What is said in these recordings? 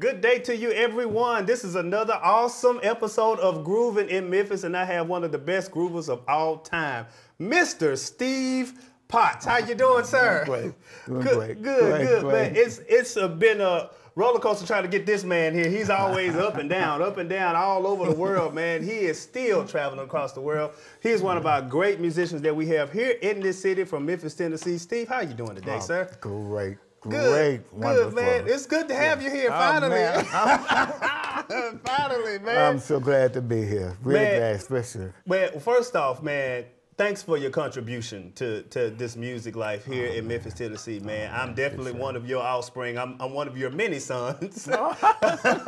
Good day to you, everyone. This is another awesome episode of Groovin' in Memphis, and I have one of the best groovers of all time, Mr. Steve Potts. How you doing, sir? Doing great. Doing great. Good, man. It's been a roller coaster trying to get this man here. He's always up and down all over the world, man. He is still traveling across the world. He is one of our great musicians that we have here in this city from Memphis, Tennessee. Steve, how you doing today, sir? Great. Good, man. It's good to have you here, finally. Man. Finally, man. I'm so glad to be here. Really glad, especially. Well, first off, man, thanks for your contribution to this music life here in Memphis, Tennessee, man. I'm definitely one of your offspring. I'm one of your many sons that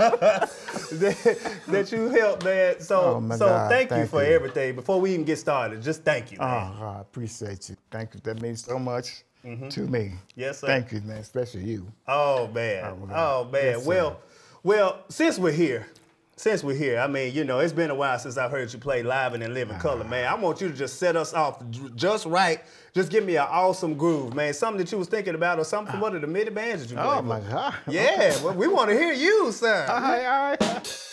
you helped, man. So, thank you for everything. Before we even get started, just thank you, man. I appreciate you. Thank you. That means so much. Mm-hmm. To me. Yes, sir. Thank you, man, especially you. Oh, man. Oh, man. Yes, well, since we're here, I mean, you know, it's been a while since I heard you play live and in living color, man. I want you to just set us off just right. Just give me an awesome groove, man. Something that you was thinking about or something from one of the mini bands that you played. Oh, my God. Yeah, well, we want to hear you, sir. All right, all right.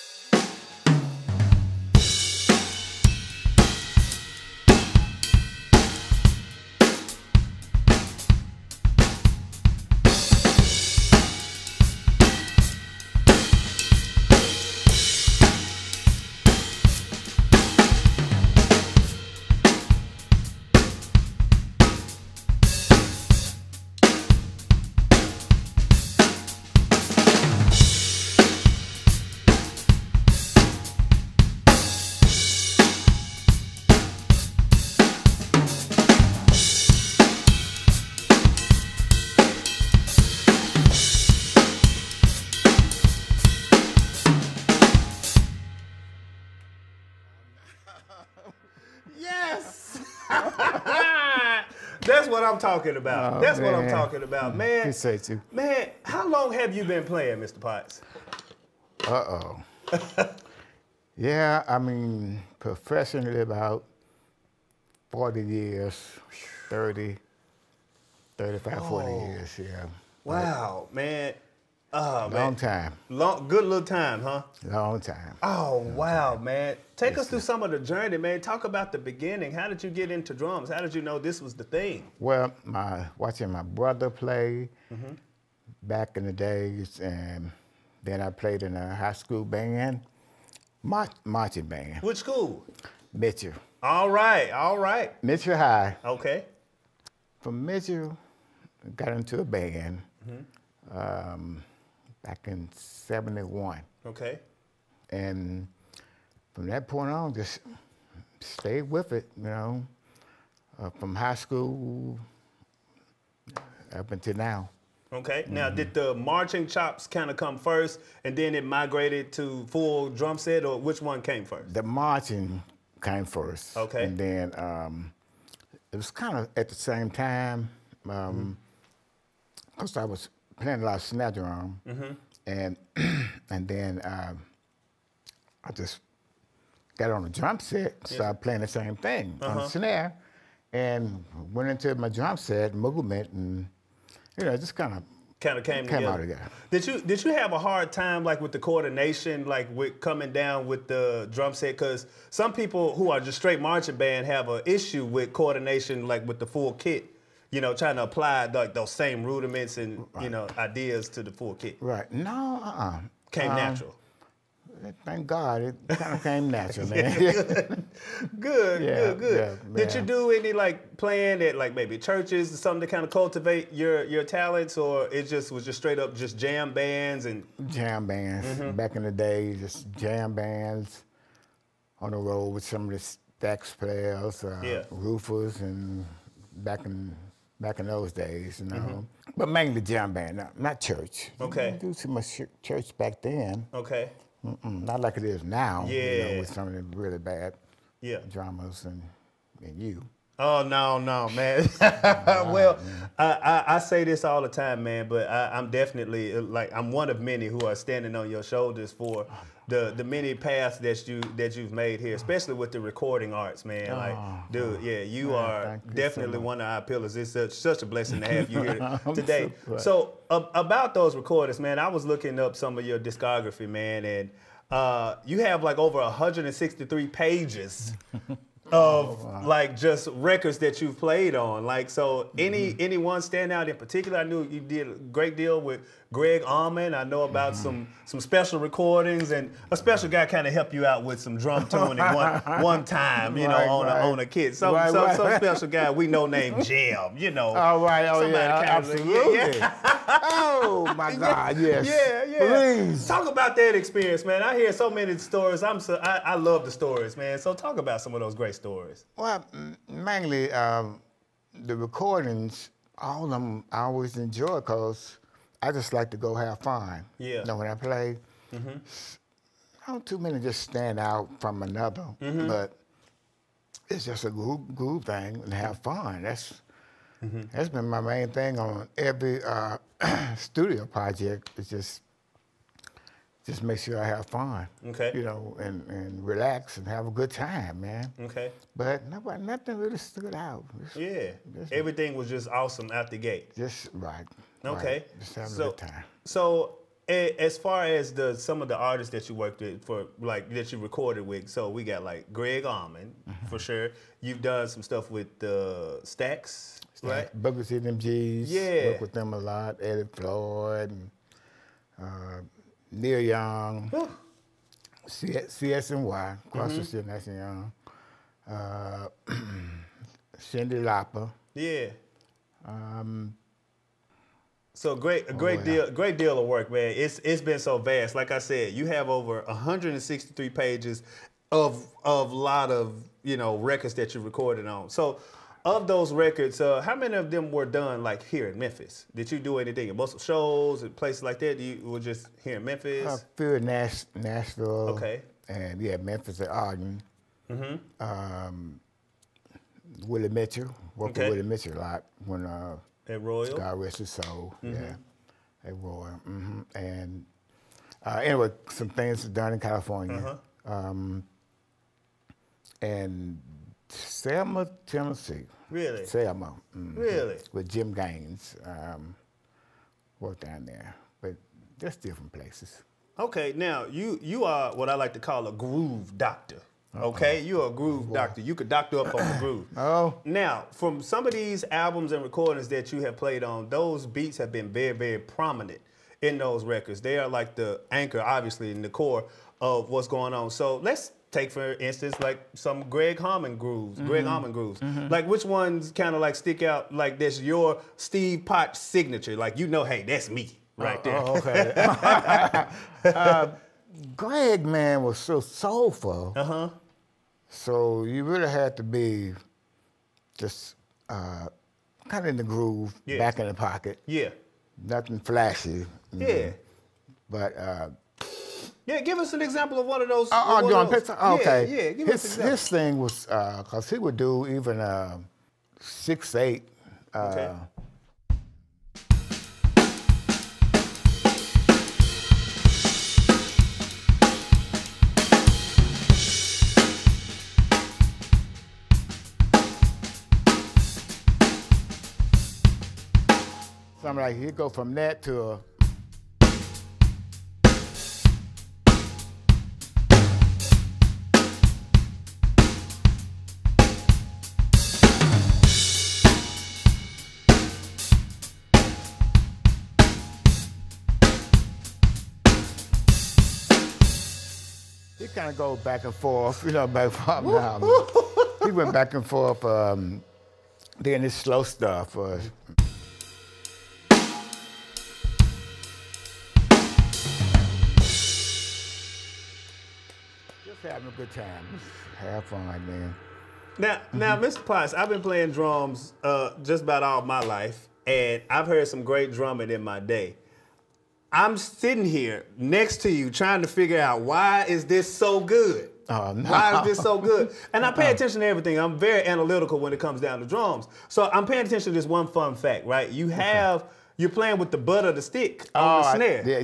Talking about. Oh, that's man. What I'm talking about, man. Appreciate you. Man, how long have you been playing, Mr. Potts? Yeah, I mean, professionally about 40 years, 30, 35, 40 years, yeah. Wow, but man. Good little time, huh? Long time. Oh, wow, man. Take us through some of the journey, man. Talk about the beginning. How did you get into drums? How did you know this was the thing? Well, watching my brother play back in the days, and then I played in a high school band, marching band. Which school? Mitchell. All right, all right. Mitchell High. Okay. From Mitchell, got into a band. Back in 71. Okay. And from that point on, just stayed with it, you know, from high school up until now. Okay. Now, did the marching chops kind of come first, and then it migrated to full drum set, or which one came first? The marching came first. Okay. And then it was kind of at the same time, because I was playing a lot of snare drum, and then I just got on a drum set, started playing the same thing on the snare, and went into my drum set movement, and you know, just kind of came out together. Did you have a hard time like with the coordination, like with coming down with the drum set? Because some people who are just straight marching band have an issue with coordination, like with the full kit. You know, trying to apply like those same rudiments and you know ideas to the full kit. Right. No, came natural. Thank God, it kind of came natural, man. Good. Yeah, did you do any like playing at like maybe churches or something to kind of cultivate your talents, or it just was just straight up just jam bands and jam bands back in the day, just jam bands on the road with some of the Stax players, roofers, and back in those days, you know, but mainly jam band, not church. Okay. We didn't do too much church back then. Okay. Not like it is now. Yeah. You know, with some of the really bad dramas and you. Oh no, no, man. Well, man. I say this all the time, man, but I'm definitely like I'm one of many who are standing on your shoulders for the many paths that you've made here, especially with the recording arts, man. Oh, like, dude, yeah, you are definitely one of our pillars. It's such a blessing to have you here today. So about those recordings, man, I was looking up some of your discography, man, and you have like over 163 pages of like just records that you've played on. Like, so anyone stand out in particular? I knew you did a great deal with Gregg Allman. I know about some special recordings, and a special guy kind of helped you out with some drum tuning one time, you know, on a kid. Some special guy we know named Jim, you know. Absolutely. Like, oh my God, yes. Please. Talk about that experience, man. I hear so many stories. I love the stories, man. So talk about some of those great stories. Well, mainly the recordings, all of them I always enjoy because I just like to go have fun. Yeah. You know, when I play, I don't too many just stand out from another, but it's just a groove thing and have fun. That's been my main thing on every studio project. It's just make sure I have fun. Okay. You know, and relax and have a good time, man. Okay. But nobody, nothing really stood out. Everything was just awesome out the gate. Just right. Okay. Right. Just having a good time. So as far as some of the artists that you worked with, that you recorded with, so we got like Gregg Allman for sure. You've done some stuff with Stax, right? Booker C and them G's. Yeah. Worked with them a lot. Eddie Floyd and Neil Young, CSNY, Crosby, Nash and Young, Cindy Lauper. Yeah. So great deal of work, man. It's been so vast. Like I said, you have over 163 pages of lot of, you know, records that you recorded on. So of those records, how many of them were done like here in Memphis? Did you do anything at most shows and places like that? You were just here in Memphis? A few in Nashville. Okay. And yeah, Memphis and Ogden. Willie Mitchell. Worked with Willie Mitchell a lot when at Royal. God rest his soul. Yeah. At Royal. And anyway, some things done in California. And Selma, Tennessee. Really? Selma. Really? With Jim Gaines. Worked down there. But just different places. Okay, now you are what I like to call a groove doctor. Okay, you're a groove doctor. You could doctor up on the groove. Now, from some of these albums and recordings that you have played on, those beats have been very, very prominent in those records. They are like the anchor, obviously, in the core of what's going on. So let's take, for instance, like some Gregg Allman grooves. Gregg Allman grooves. Like, which ones kind of like stick out? Like, that's your Steve Potts signature. Like, you know, hey, that's me right there. Gregg, man, was so soulful. So you really had to be just kind of in the groove, back in the pocket. Nothing flashy. But give us an example of one of those. Give us an example. His thing was because he would do even 6/8. Something like he'd go from that to a. He kind of go back and forth, you know, back and forth now. He went back and forth, doing his slow stuff. Having a good time. Have fun, man. Now, Mr. Potts, I've been playing drums just about all my life, and I've heard some great drumming in my day. I'm sitting here next to you trying to figure out why is this so good? Why is this so good? And I pay attention to everything. I'm very analytical when it comes down to drums. So I'm paying attention to this one fun fact, right? You have you're playing with the butt of the stick on the snare.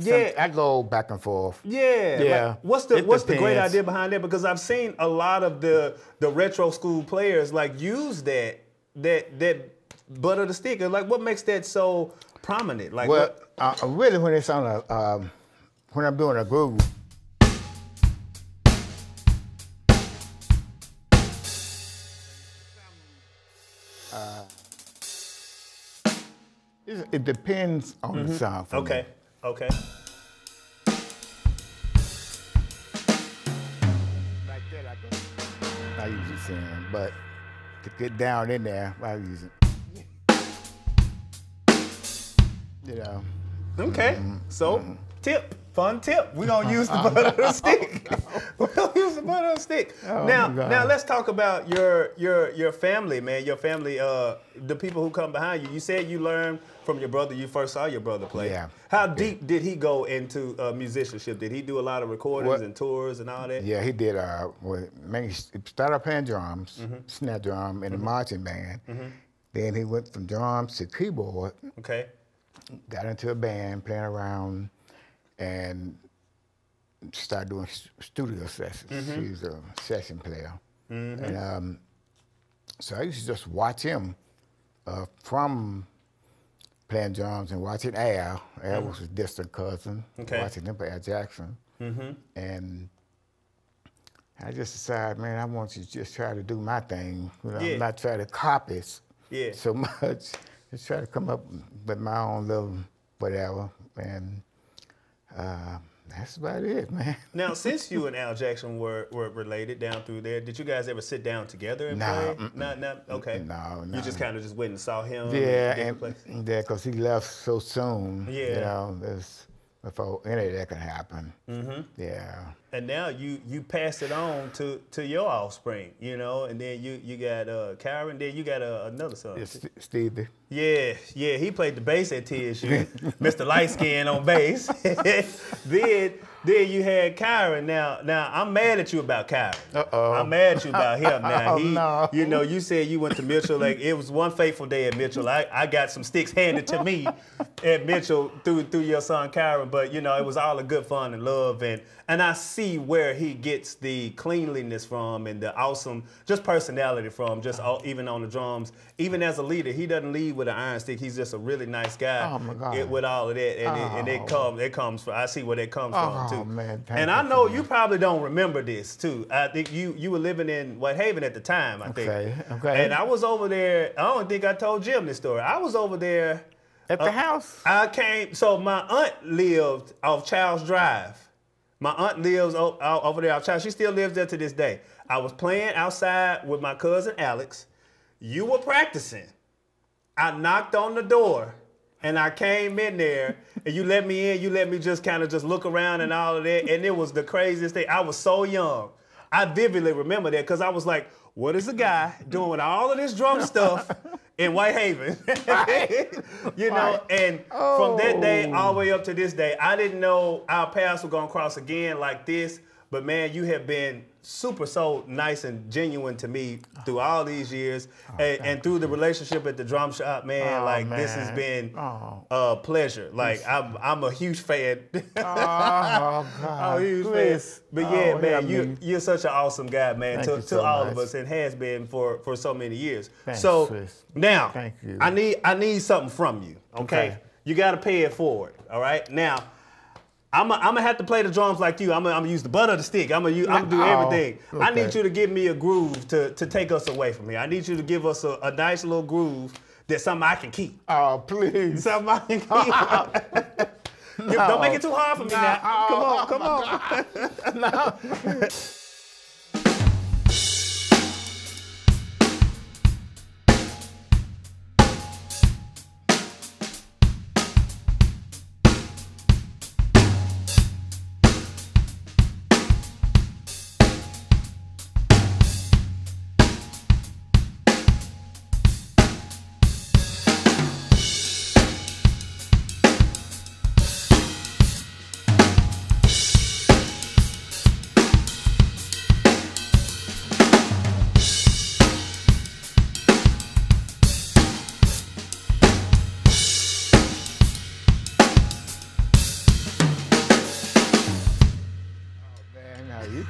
Yeah. I go back and forth. Yeah. Like, what's the great idea behind that? Because I've seen a lot of the retro school players like use that butt of the stick. And like, what makes that so prominent? Like, well, really, when it's on a when I'm doing a groove. It depends on the sound for me. Okay. Like that, I go. I usually sing, but to get down in there, I use it. You know. Okay. So, tip. Fun tip. We don't use the butt of the stick. We don't use the butt of the stick. Oh, now let's talk about your family, man. Your family, the people who come behind you. You said you learned from your brother. You first saw your brother play. Yeah. How deep did he go into musicianship? Did he do a lot of recordings and tours and all that? Yeah, he did. He started playing drums, snare drum, in the marching band. Then he went from drums to keyboard. Okay. Got into a band, playing around. And started doing studio sessions. He was a session player. And so I used to just watch him from playing drums and watching Al. Al was his distant cousin. Watching him play Al Jackson. And I just decided, man, I want to just try to do my thing. You know, I'm not trying to copy so much. Just try to come up with my own little whatever. And that's about it, man. Now, since you and Al Jackson were related down through there, did you guys ever sit down together and play? No. You just kind of just went and saw him? Yeah, because he left so soon. You know, before any of that could happen. Yeah. And now you pass it on to your offspring, you know, and then you got Kyron, then you got another son. It's Stevie. Yeah, he played the bass at TSU, Mr. Light Skin on bass. Then you had Kyron. Now I'm mad at you about Kyron. I'm mad at you about him. Now you know, you said you went to Mitchell. Like, it was one fateful day at Mitchell. I got some sticks handed to me at Mitchell through your son Kyron. But you know, it was all a good fun and love, and I see where he gets the cleanliness from and the awesome just personality from. Just even on the drums, even as a leader, he doesn't lead with an iron stick. He's just a really nice guy. Oh my God. With all of that, and it comes from. I see where that comes from. Oh, man, and I know you probably don't remember this too. I think you were living in White Haven at the time, I think. Okay. And I was over there. I don't think I told Jim this story. I was over there at the house. So my aunt lived off Charles Drive. My aunt lives over there off Charles. She still lives there to this day. I was playing outside with my cousin Alex. You were practicing. I knocked on the door. And I came in there, and you let me in. You let me just kind of just look around and all of that. And it was the craziest thing. I was so young. I vividly remember that because I was like, what is a guy doing with all of this drum stuff in White Haven? You know, and from that day all the way up to this day, I didn't know our paths were going to cross again like this. But, man, you have been super so nice and genuine to me through all these years and through the relationship at the drum shop, man. This has been a pleasure. Like, I'm a huge fan. I'm a huge fan. But yeah, man, you're such an awesome guy, man, to all of us, and has been for so many years. Now, thank you. I need something from you, okay? You got to pay it forward, all right? Now, I'm gonna have to play the drums like you. I'm gonna use the butt of the stick. I'm gonna do everything. Okay. I need you to give me a groove to take us away from here. I need you to give us a nice little groove that's something I can keep. Oh, please. Something I can keep. Don't make it too hard for me now. Come on. No.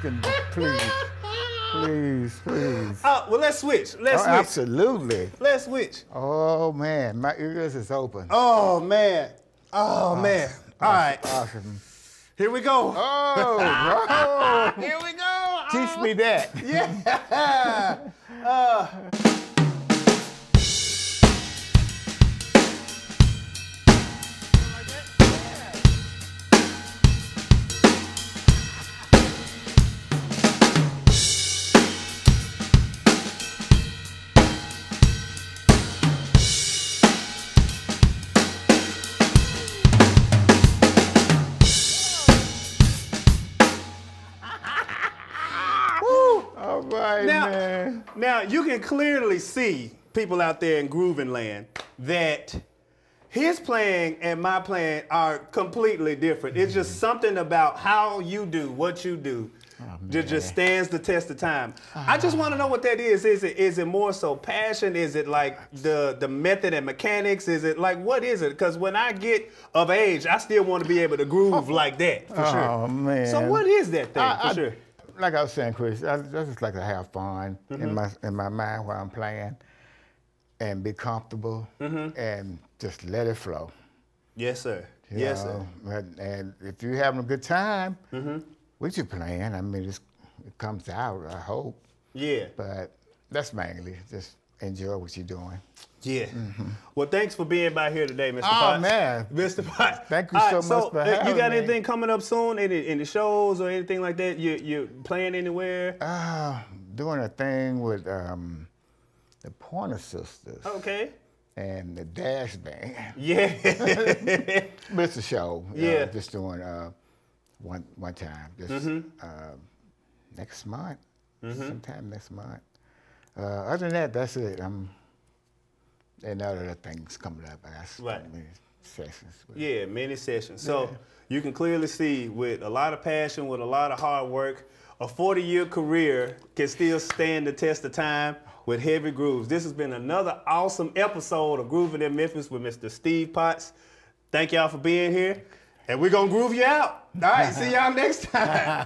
can, please. Please, please. Well, let's switch. Let's switch. Absolutely. Let's switch. Oh, man. My ears is open. Oh, man. Oh, man. All right. Awesome. Here we go. Oh, bro. Here we go. Oh. Teach me that. Yeah. Now, you can clearly see people out there in Groovin' Land that his playing and my playing are completely different. It's just something about how you do what you do that just stands the test of time. I just want to know what that is. Is it more so passion? Is it like the method and mechanics? Is it like, what is it? Because when I get of age, I still want to be able to groove like that, for sure. Oh, man. So what is that thing, for sure? Like I was saying, Chris, I just like to have fun in my mind while I'm playing and be comfortable and just let it flow. Yes, sir. You know, yes, sir. And if you're having a good time with your playing, I mean, it comes out, I hope. Yeah. But that's mainly just enjoy what you're doing. Yeah. Well, thanks for being by here today, Mr. Potts. Oh, man. Mr. Potts. Thank you so much for having me. You got anything coming up soon? Any shows or anything like that? You playing anywhere? Doing a thing with the Pointer Sisters. Okay. And the Dash Band. Yeah. It's a show. Yeah. Just doing one time. Just next month. Sometime next month. Other than that, that's it. And other things coming up. Right. Many sessions. Yeah, many sessions. So you can clearly see with a lot of passion, with a lot of hard work, a 40-year career can still stand the test of time with heavy grooves. This has been another awesome episode of Groovin' in Memphis with Mr. Steve Potts. Thank y'all for being here, and we're going to groove you out. All right, see y'all next time.